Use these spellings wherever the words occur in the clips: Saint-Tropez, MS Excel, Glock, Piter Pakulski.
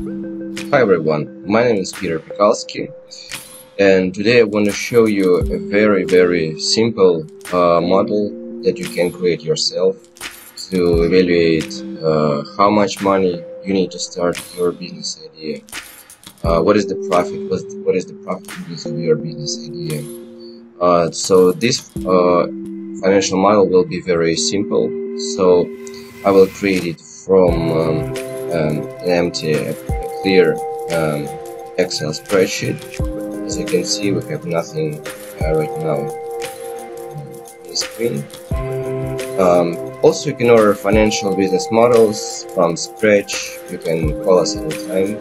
Hi everyone, my name is Piter Pakulski, and today I want to show you a very simple model that you can create yourself to evaluate how much money you need to start your business idea. What is the profit? What is the profitability of your business idea? So this financial model will be very simple. So I will create it from a clear Excel spreadsheet. As you can see, we have nothing right now on the screen. Also, you can order financial business models from scratch. You can call us anytime.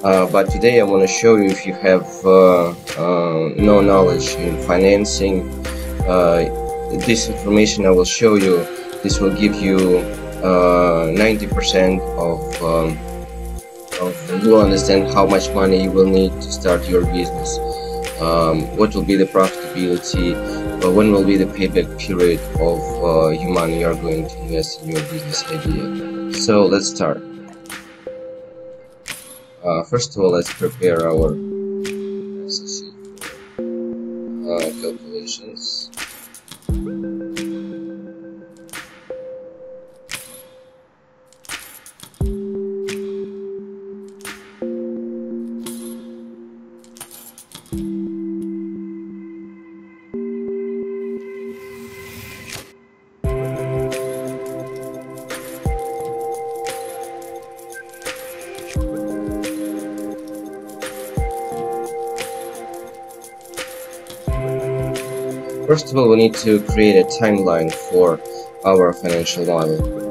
But today I want to show you, if you have no knowledge in financing, this information I will show you, this will give you 90% of you will understand how much money you will need to start your business, what will be the profitability, when will be the payback period of your money you are going to invest in your business idea. So let's start. First of all, let's prepare our calculations. First of all, we need to create a timeline for our financial model.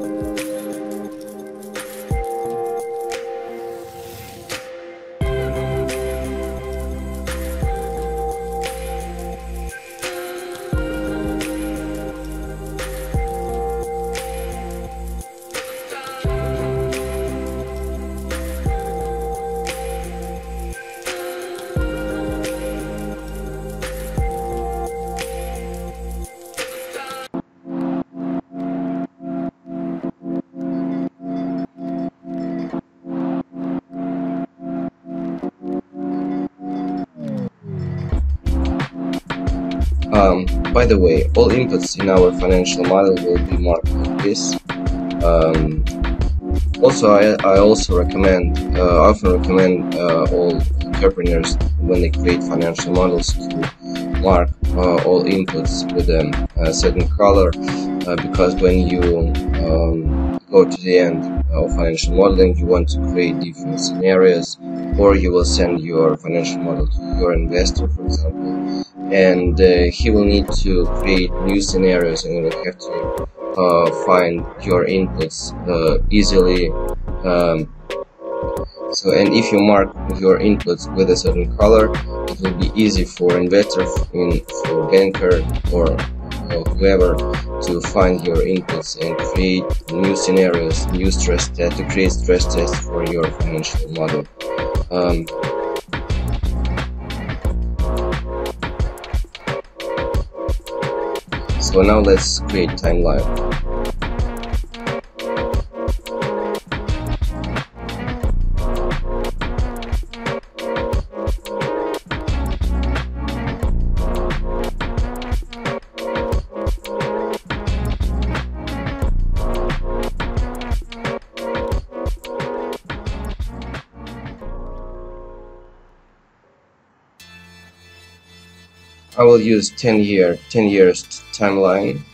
By the way, all inputs in our financial model will be marked like this. Also, I often recommend all entrepreneurs, when they create financial models, to mark all inputs with a certain color, because when you go to the end of financial modeling, you want to create different scenarios, or you will send your financial model to your investor, for example, and he will need to create new scenarios, and you will have to find your inputs easily. And if you mark your inputs with a certain color, it will be easy for investor, for banker, or whoever to find your inputs and create new scenarios, to create stress tests for your financial model. So now let's create timeline. I will use 10 years timeline.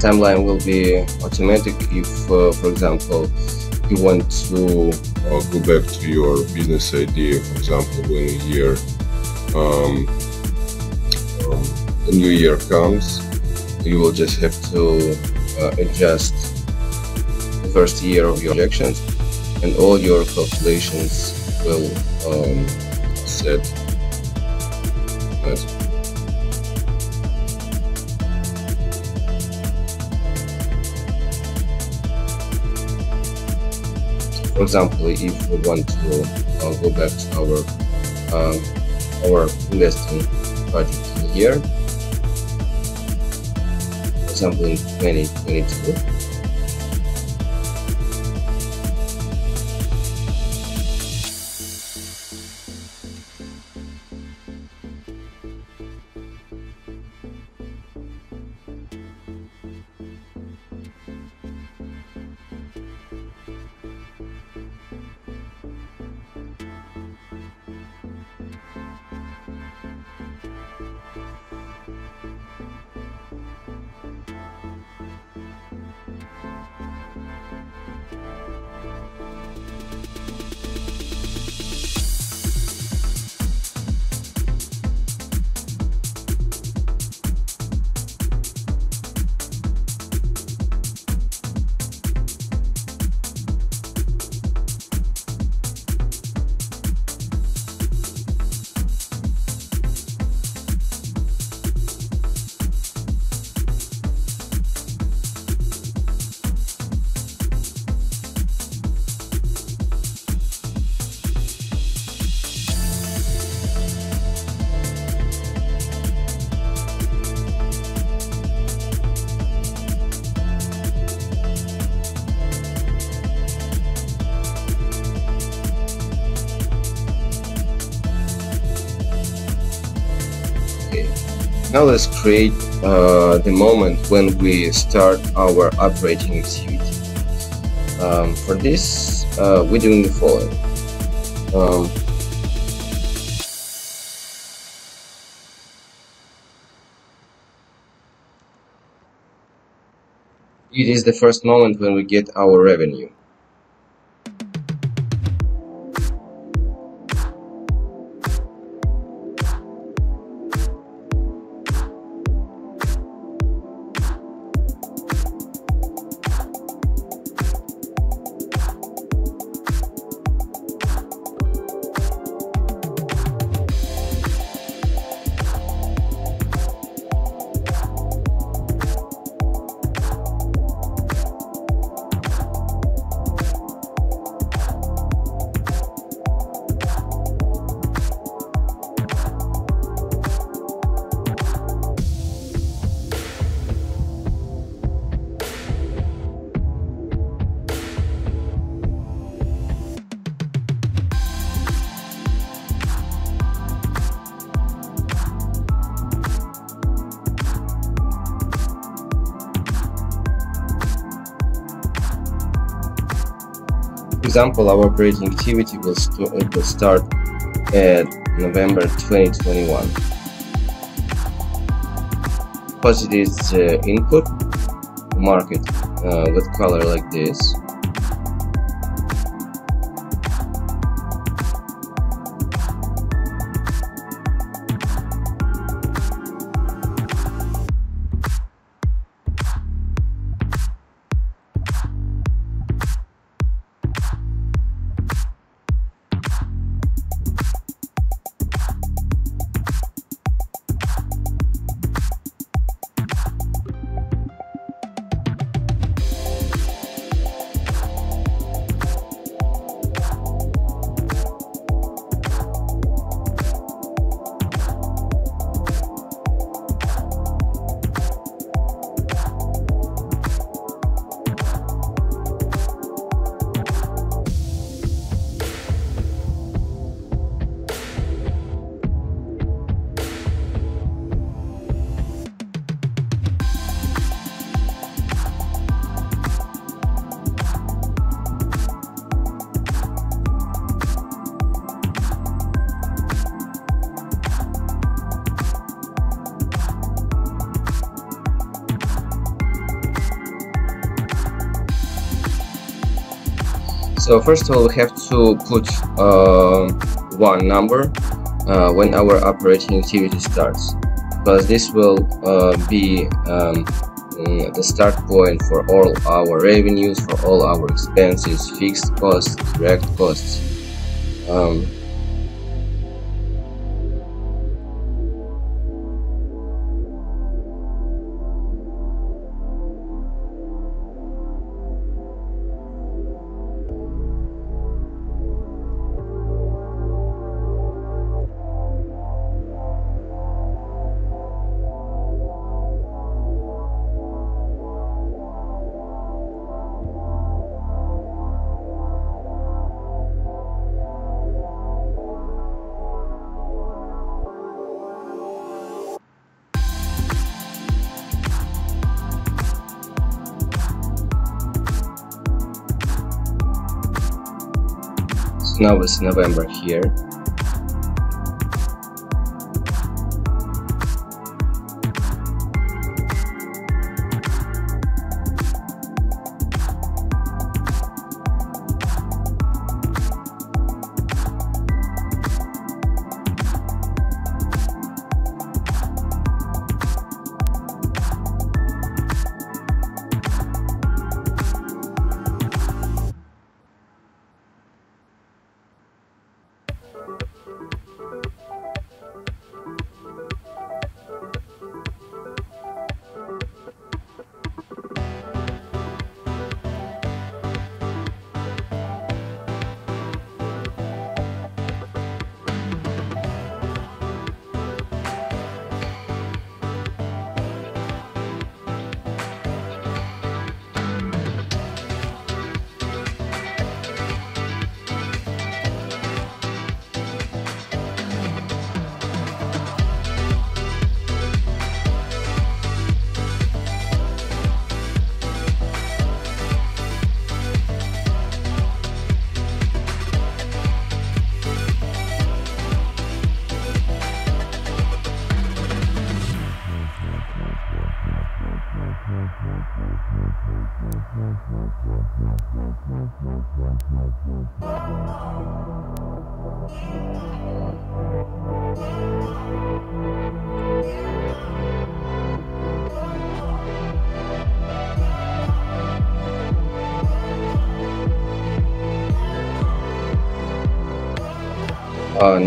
timeline will be automatic if, for example, you want to go back to your business idea, for example, when a year, a new year comes, you will just have to adjust the first year of your projections, and all your calculations will set. That's for example, if we want to go back to our investing project here, for example in 2022, now let's create the moment when we start our operating activity. For this, we're doing the following. It is the first moment when we get our revenue. For example, our operating activity will start at November 2021. Deposit is input, mark it with color like this. So first of all, we have to put one number when our operating activity starts, because this will be the start point for all our revenues, for all our expenses, fixed costs, direct costs. Now it's November here.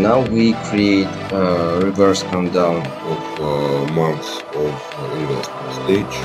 Now we create a reverse countdown of months of investment stage.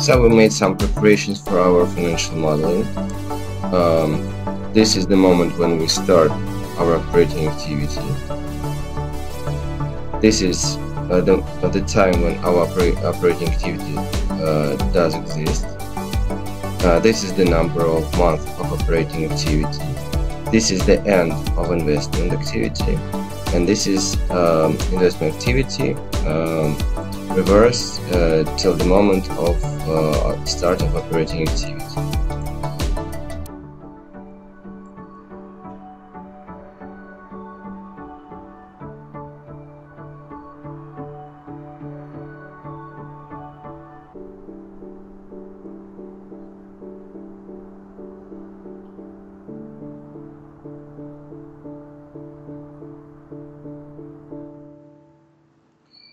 So we made some preparations for our financial modeling. This is the moment when we start our operating activity. This is the time when our operating activity does exist. This is the number of months of operating activity. This is the end of investment activity. and this is investment activity reversed till the moment of start of operating activity.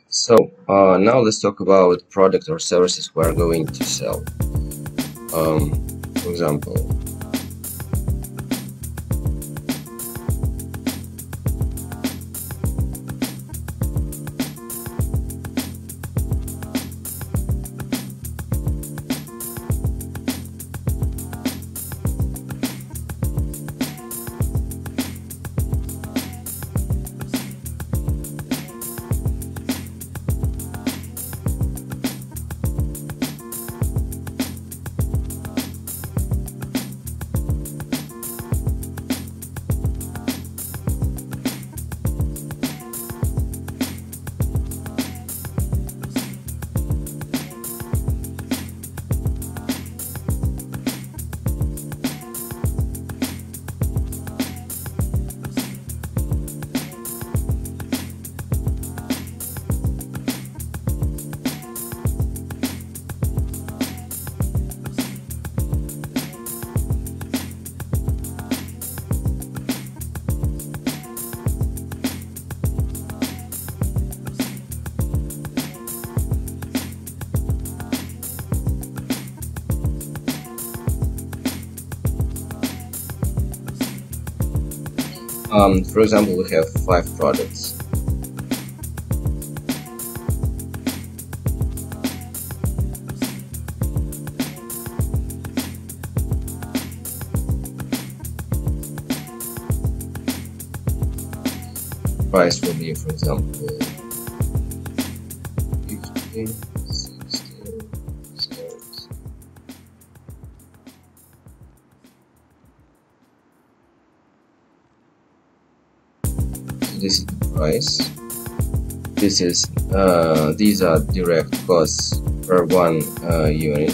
So now let's talk about product or services we are going to sell. For example, for example, we have 5 products. Price will be, for example, 15, 16, 17. This is the price. This is these are direct costs per one unit.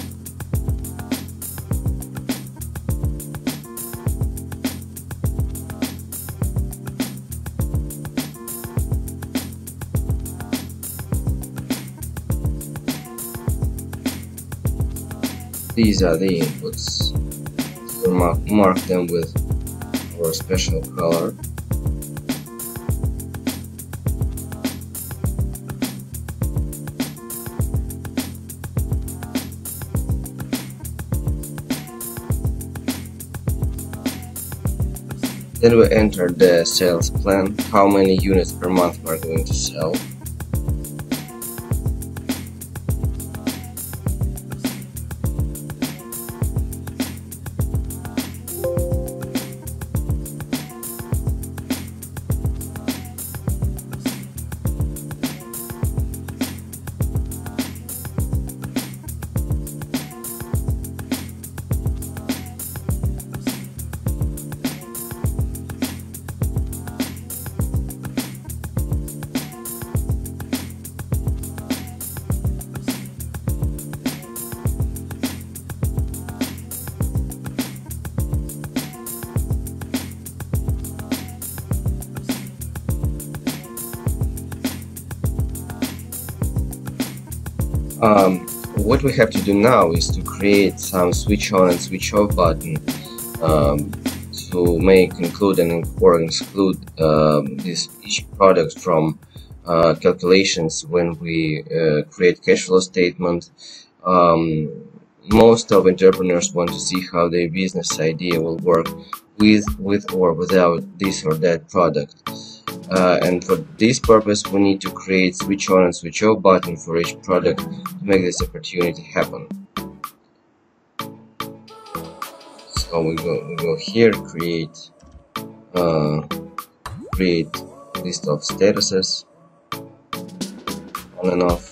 These are the inputs. We'll mark them with our special color. Then we enter the sales plan, how many units per month we are going to sell. What we have to do now is to create some switch on and switch off button to make include and or exclude this each product from calculations when we create cash flow statement. Most of entrepreneurs want to see how their business idea will work with or without this or that product. And for this purpose, we need to create switch on and switch off button for each product to make this opportunity happen. So we go here, create list of statuses, on and off.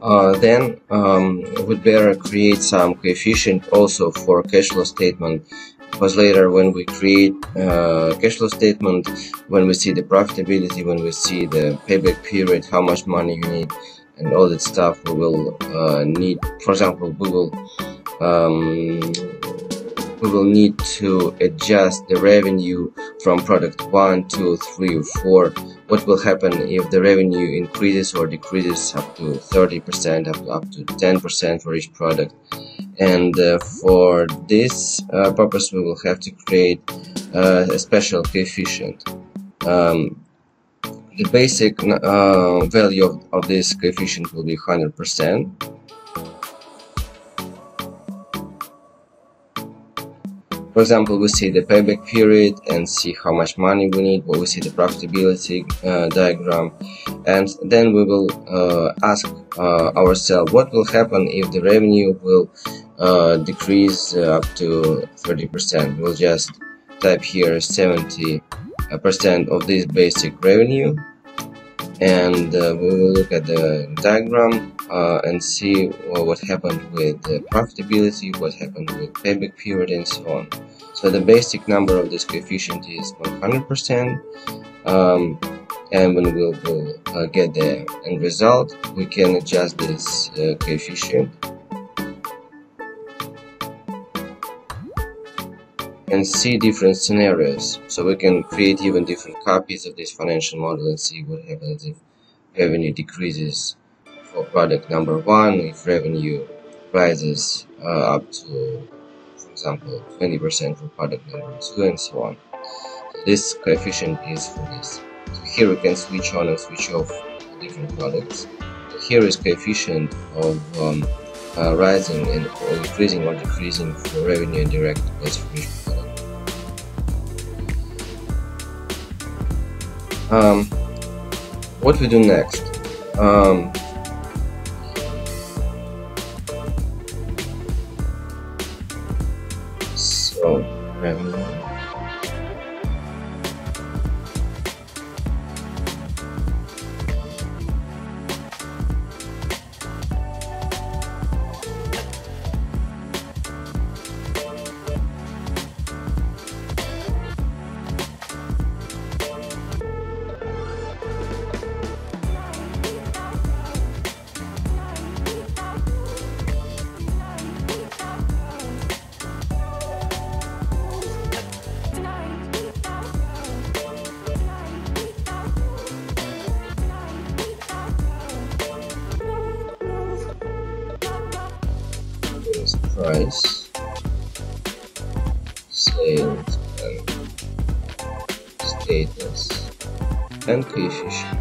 Then we'd better create some coefficient also for cash flow statement, because later when we create cash flow statement, when we see the profitability, when we see the payback period, how much money you need and all that stuff, we will need, for example, we will need to adjust the revenue from product 1, 2, 3, or 4. What will happen if the revenue increases or decreases up to 30%, up to 10% for each product? And for this purpose, we will have to create a special coefficient. The basic value of this coefficient will be 100%. For example, we see the payback period and see how much money we need, but we see the profitability diagram, and then we will ask ourselves what will happen if the revenue will decrease up to 30%. We'll just type here 70% of this basic revenue, and we will look at the diagram and see what happened with the profitability, what happened with payback period, and so on. So the basic number of this coefficient is 100%, and when we will get the end result, we can adjust this coefficient and see different scenarios. So we can create even different copies of this financial model and see what happens if revenue decreases for product number 1, if revenue rises up to, for example, 20% for product number 2, and so on. So this coefficient is for this. So here we can switch on and switch off different products. So here is coefficient of rising and or increasing or decreasing for revenue and direct cost for each product. What we do next? So revenue. Price, sales, and status, and coefficient.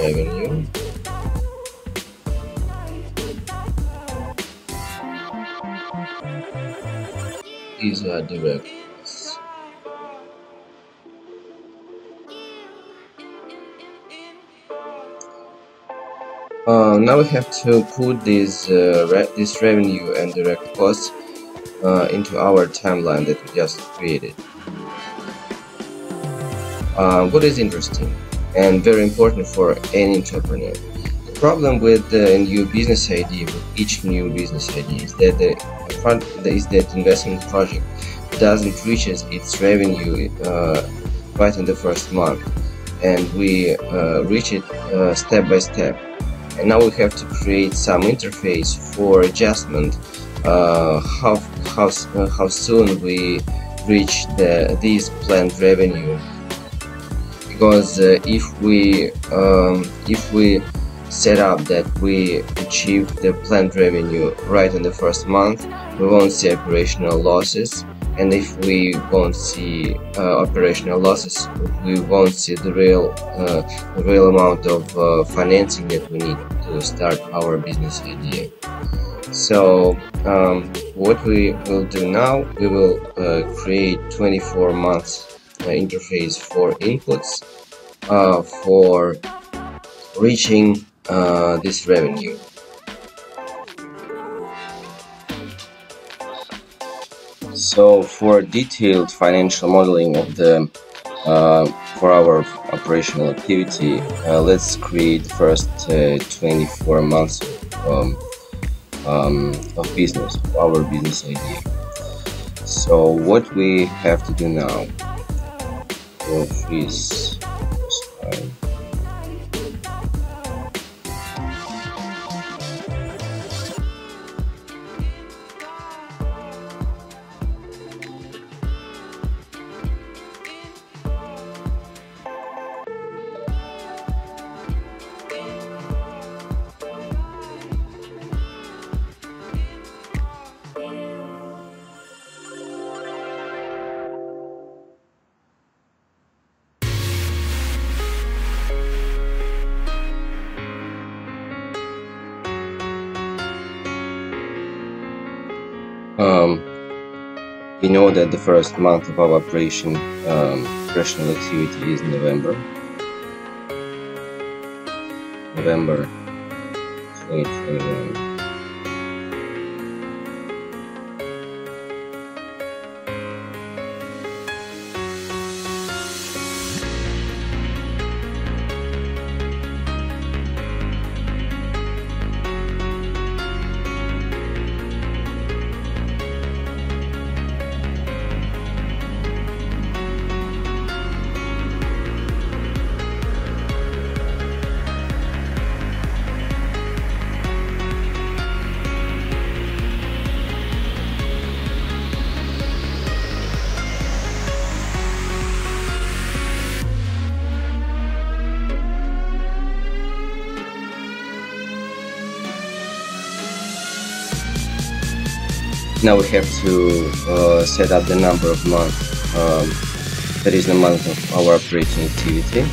Revenue, these are direct costs. Now we have to put these this revenue and direct costs into our timeline that we just created. What is interesting and very important for any entrepreneur. The problem with a new business idea, with each new business idea, is that the investment project doesn't reach its revenue right in the first month, and we reach it step by step. And now we have to create some interface for adjustment, how soon we reach these planned revenue. Because if we set up that we achieve the planned revenue right in the first month, we won't see operational losses, and if we won't see operational losses, we won't see the real amount of financing that we need to start our business idea. So what we will do now, we will create 24 months interface for inputs for reaching this revenue. So for detailed financial modeling of the for our operational activity, let's create the first 24 months of business, of our business idea. So what we have to do now is we know that the first month of our operation, operational activity is November 2021. Now we have to set up the number of months, that is the month of our operating activity.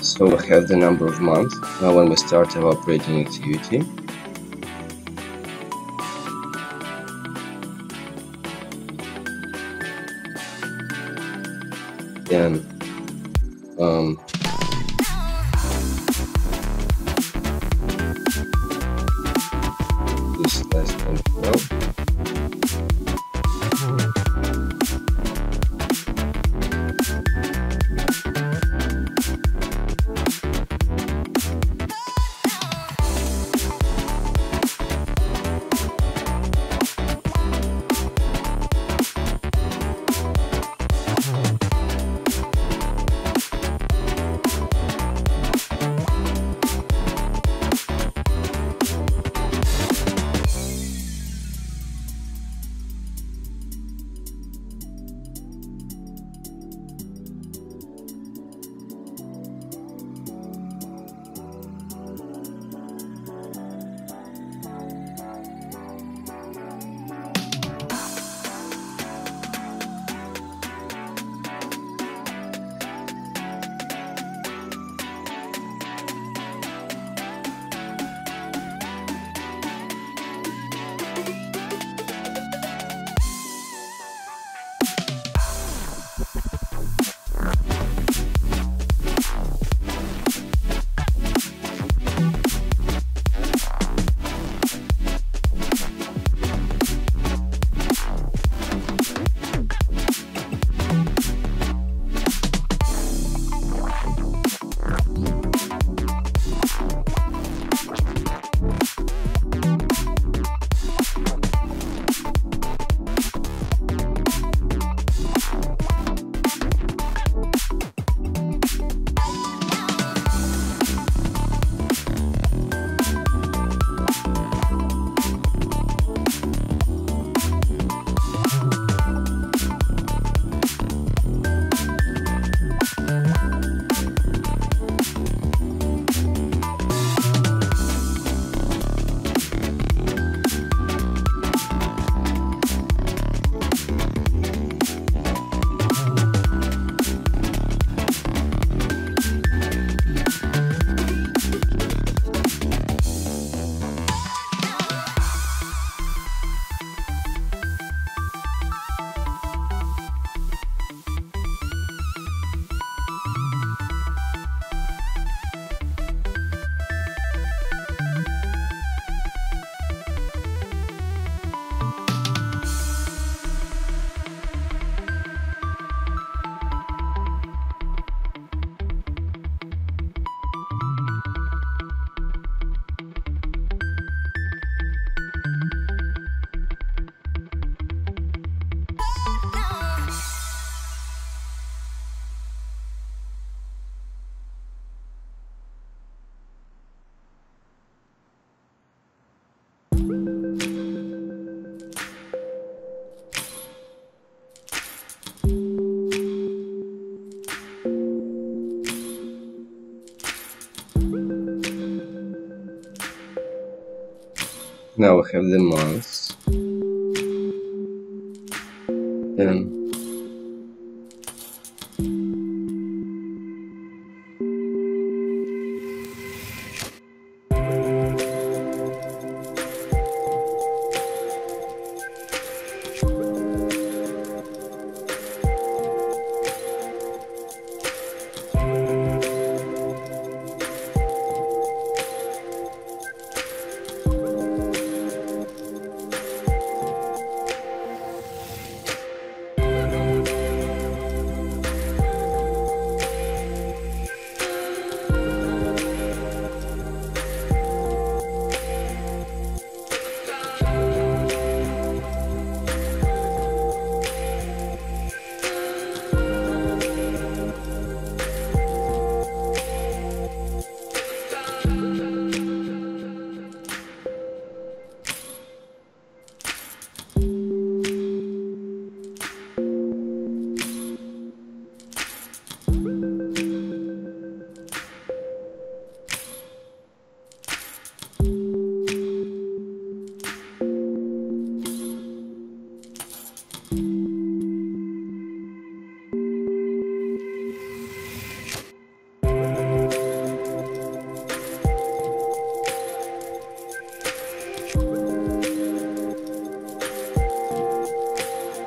So we have the number of months when we start our operating activity. Then this less than 12. Now we have the months. Then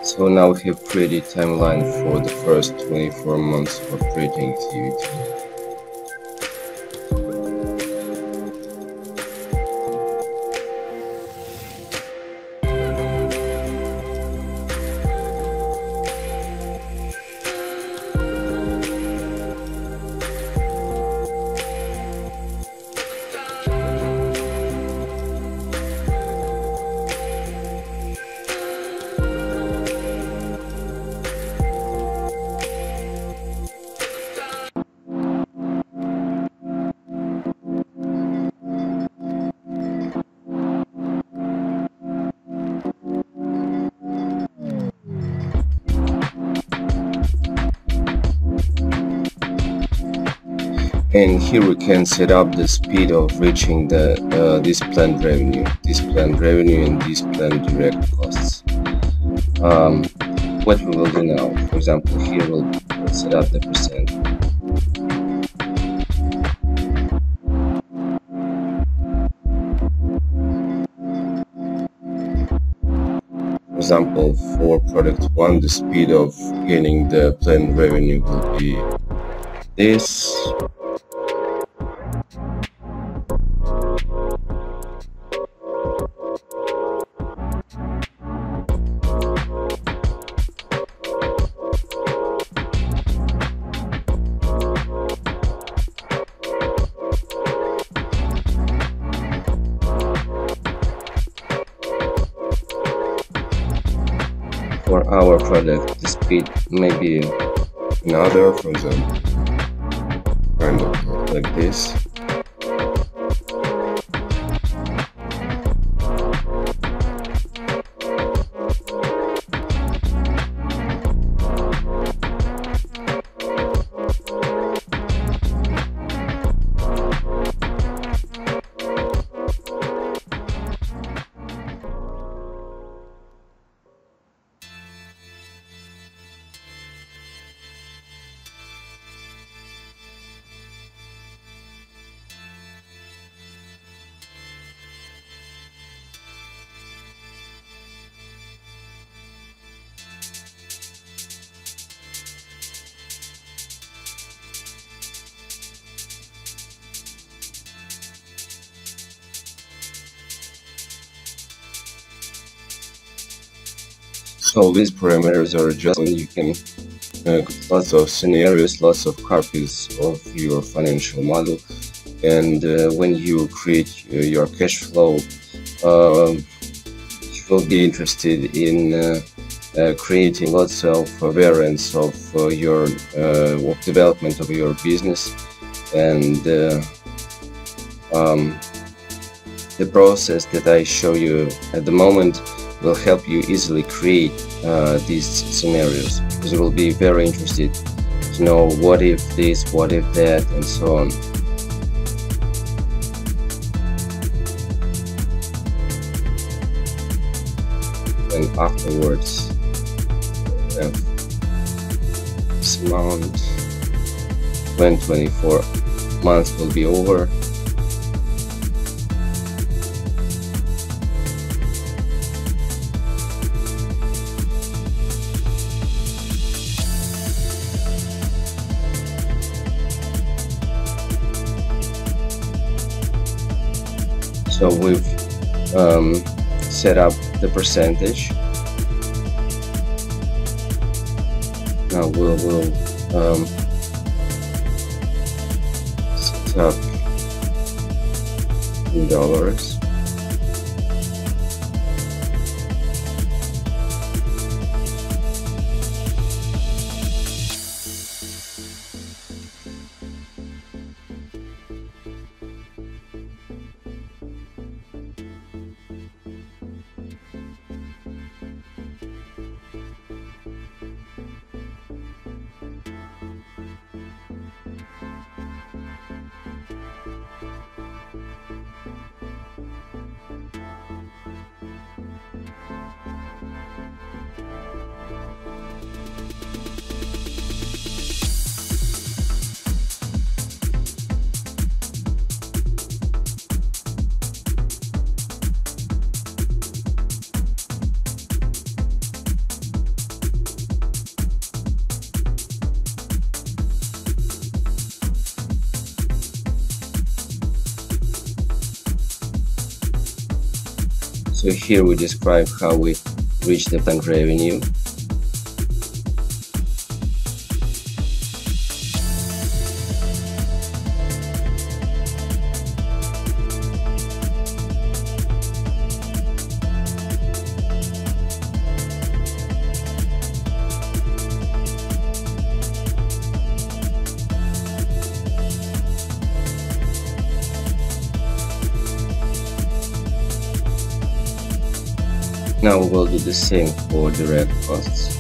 so now we have created timeline for the first 24 months of trading activity. And here we can set up the speed of reaching the this planned revenue, and these planned direct costs. What we will do now, for example, here we'll set up the percent. For example, for product 1, the speed of gaining the planned revenue will be this. For our product, the speed may be another, for example, kind of like this. So these parameters are adjustable. You can lots of scenarios, lots of copies of your financial model, and when you create your cash flow, you will be interested in creating lots of variance of your development of your business, and the process that I show you at the moment will help you easily create these scenarios, because you will be very interested to know what if this, what if that, and so on. then afterwards we have this amount. When 24 months will be over, so we've set up the percentage. Now we'll set up in dollars. So here we describe how we reach the plant revenue. Now we will do the same for direct costs.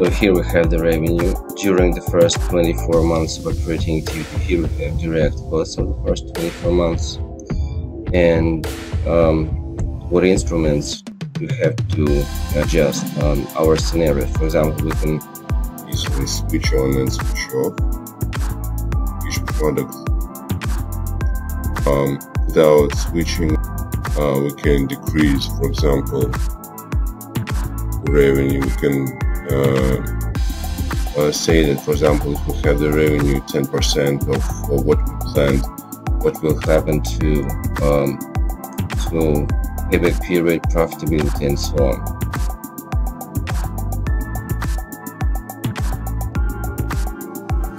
So here we have the revenue during the first 24 months of operating activity. Here we have direct costs of the first 24 months, and what instruments we have to adjust on our scenario. For example, we can easily switch on and switch off each product. Without switching, we can decrease, for example, the revenue. We can say that, for example, if we have the revenue 10% of what we planned, what will happen to payback period, profitability, and so on.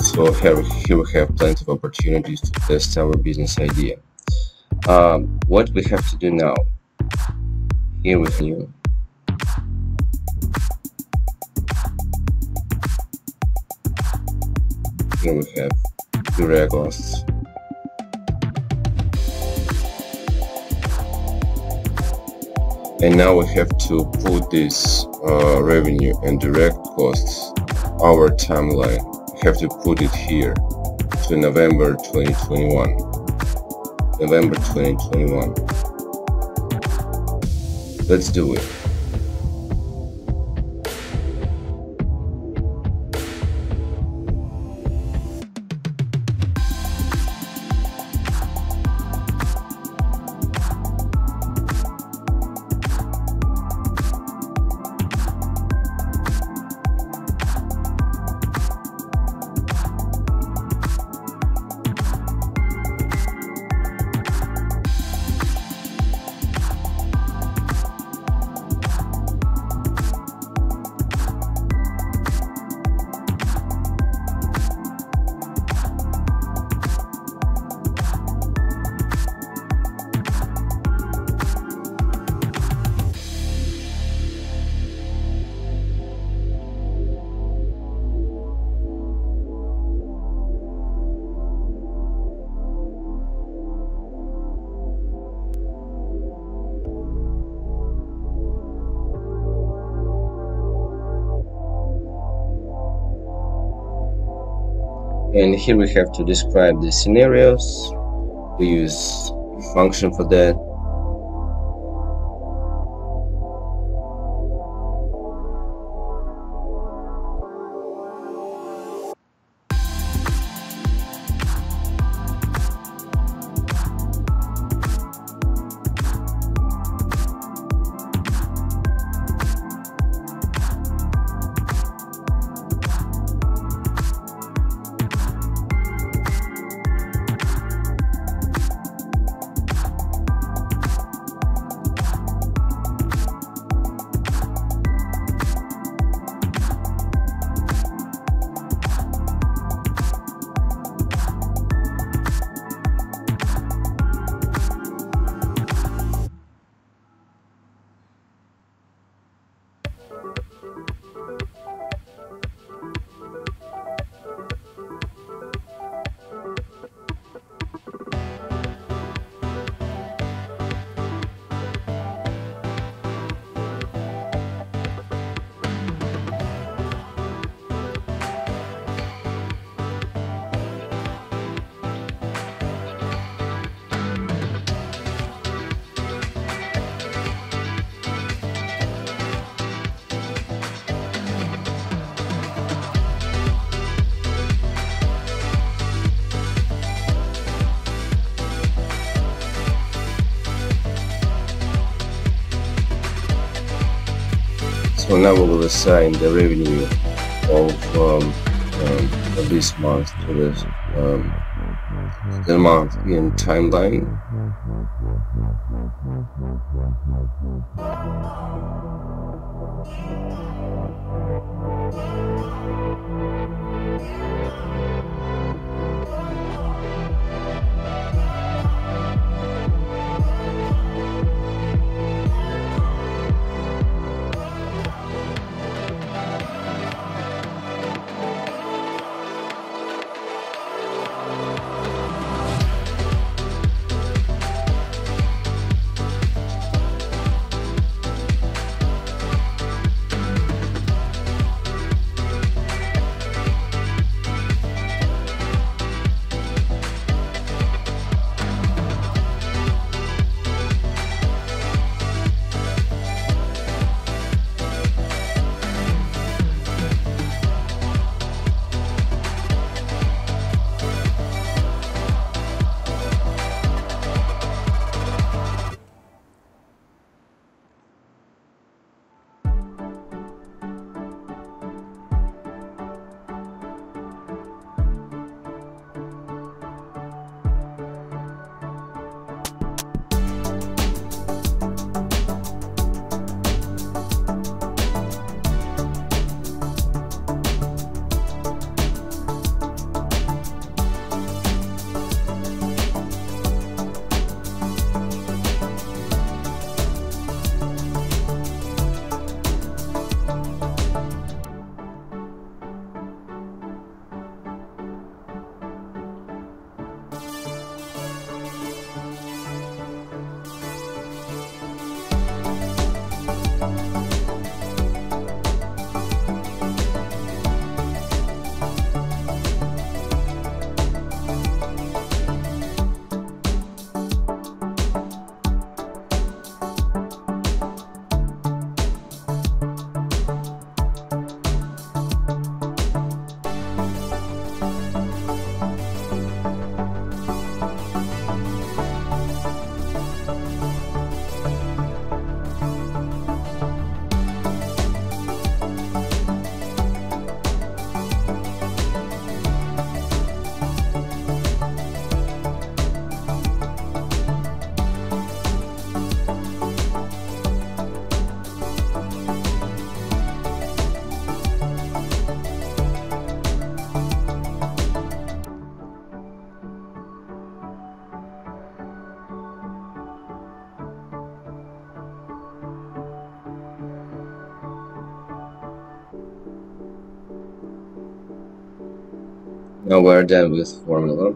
So here we have plenty of opportunities to test our business idea. What we have to do now? Here we have direct costs. And now we have to put this revenue and direct costs, our timeline. We have to put it here to November 2021. November 2021. Let's do it. And here we have to describe the scenarios. We use a function for that. So now we will assign the revenue of this month to this the month in timeline. Now we're done with formula.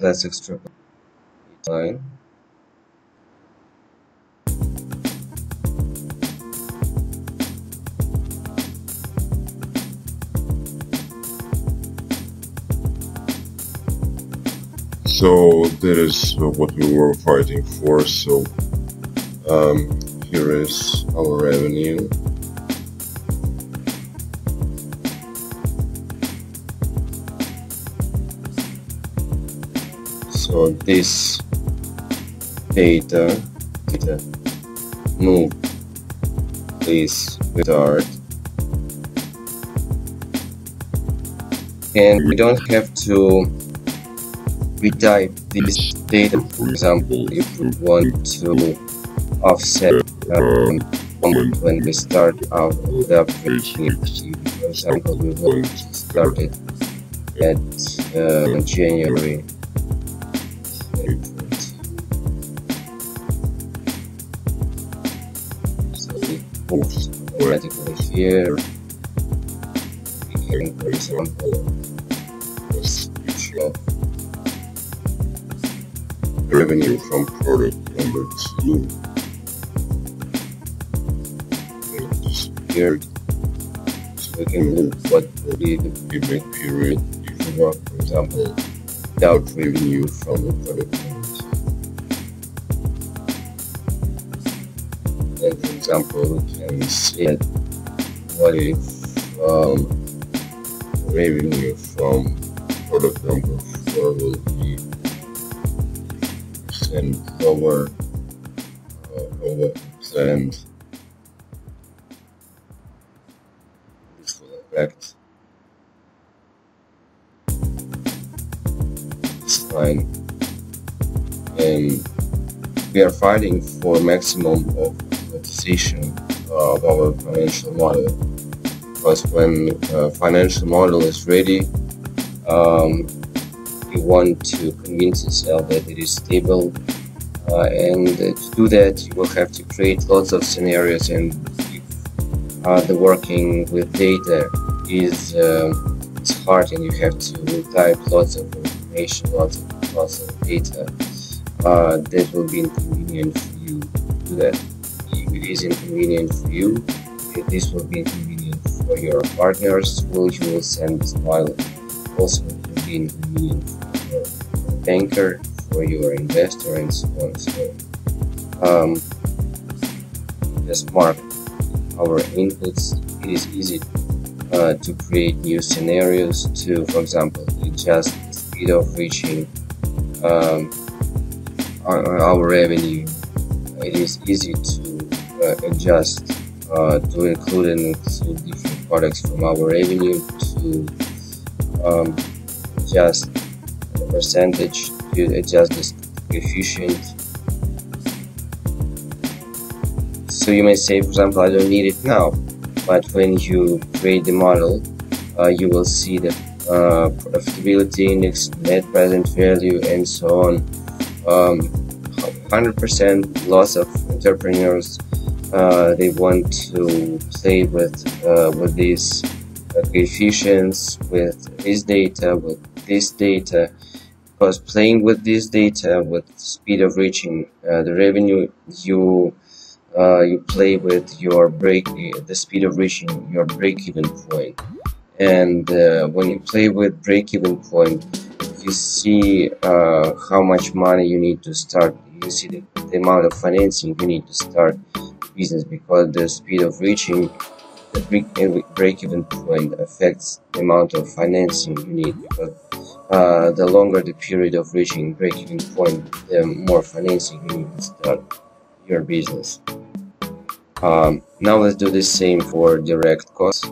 Let's extrapolate line. So that is what we were fighting for. So here is our revenue. So this data move this wizard, and we don't have to retype this data. For example, if we want to offset when we start out the application, for example, we will start it at January. Automatically here, and for example, this picture revenue from product number 2 disappeared. So we can look what will be the payback period if we want, for example, without revenue from the product. And for example, we can see what if revenue from product number 4 will be 10% lower over planned. This will affect this line, and we are fighting for maximum of decision of our financial model, because when financial model is ready, you want to convince yourself that it is stable, and to do that you will have to create lots of scenarios. And if the working with data is it's hard, and you have to type lots of information, lots of data, that will be inconvenient for you to do that. It is inconvenient for you, this will be inconvenient for your partners who you will send this file. Also it will be inconvenient for your banker, for your investor, and so on. So just mark our inputs. It is easy to create new scenarios, to, for example, adjust the speed of reaching our revenue. It is easy to adjust to include and exclude different products from our revenue, to adjust the percentage, to adjust this coefficient. So you may say, for example, I don't need it now, but when you create the model, you will see the profitability index, net present value, and so on. 100% loss of entrepreneurs. They want to play with these coefficients, with this data, with this data, because playing with this data, with speed of reaching the revenue, you play with your the speed of reaching your break-even point. And when you play with break-even point, you see how much money you need to start. You see the amount of financing you need to start business, because the speed of reaching the break-even point affects the amount of financing you need. But the longer the period of reaching break-even point, the more financing you need to start your business. Now let's do the same for direct costs.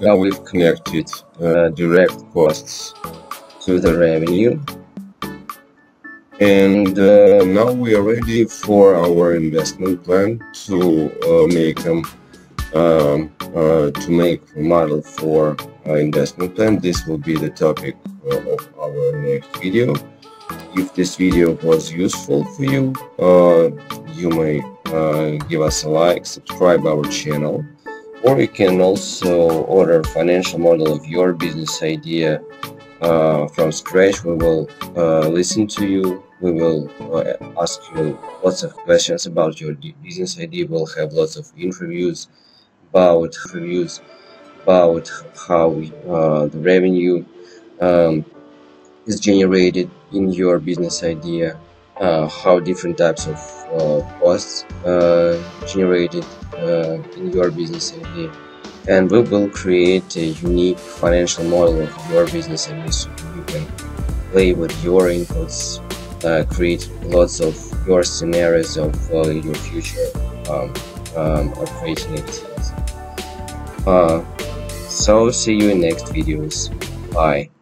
Now we've connected direct costs to the revenue, and now we are ready for our investment plan to make a model for investment plan. This will be the topic of our next video. If this video was useful for you, you may give us a like, subscribe our channel, or you can also order financial model of your business idea from scratch. We will listen to you. We will ask you lots of questions about your business idea. We'll have lots of interviews about how the revenue is generated in your business idea, how different types of costs generated in your business idea, and we will create a unique financial model of your business idea so you can play with your inputs, create lots of your scenarios of your future operating activities. So see you in next videos. Bye.